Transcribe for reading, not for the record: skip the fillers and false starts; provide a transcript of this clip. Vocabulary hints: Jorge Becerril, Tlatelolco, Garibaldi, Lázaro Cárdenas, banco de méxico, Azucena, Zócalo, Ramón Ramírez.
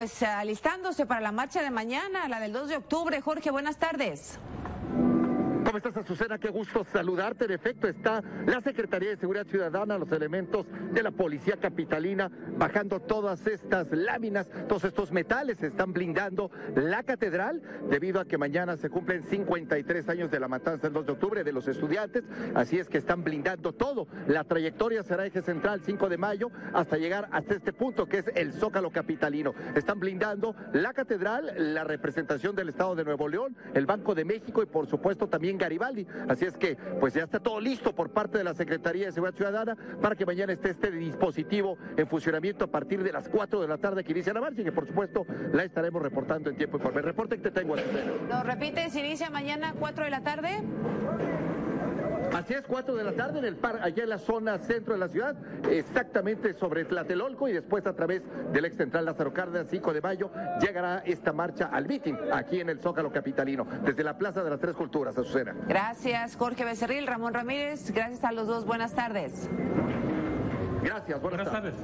Pues alistándose para la marcha de mañana, la del 2 de octubre. Jorge, buenas tardes. ¿Cómo estás, Azucena? Qué gusto saludarte. En efecto, está la Secretaría de Seguridad Ciudadana, los elementos de la Policía Capitalina, bajando todas estas láminas, todos estos metales. Están blindando la catedral debido a que mañana se cumplen 53 años de la matanza del 2 de octubre de los estudiantes. Así es que están blindando todo. La trayectoria será eje central 5 de mayo hasta llegar hasta este punto que es el Zócalo capitalino. Están blindando la catedral, la representación del Estado de Nuevo León, el Banco de México y por supuesto también Garibaldi. Así es que pues ya está todo listo por parte de la Secretaría de Seguridad Ciudadana para que mañana esté este dispositivo en funcionamiento a partir de las 4 de la tarde que inicia la marcha y que por supuesto la estaremos reportando en tiempo y forma. El reporte que te tengo, Azucena. ¿Nos repites? ¿Inicia mañana 4 de la tarde? Así es, 4 de la tarde en el par, allá en la zona centro de la ciudad, exactamente sobre Tlatelolco, y después a través del ex central Lázaro Cárdenas, 5 de mayo, llegará esta marcha al mitin aquí en el Zócalo capitalino, desde la Plaza de las Tres Culturas, Azucena. Gracias, Jorge Becerril, Ramón Ramírez, gracias a los dos, buenas tardes. Gracias, buenas tardes.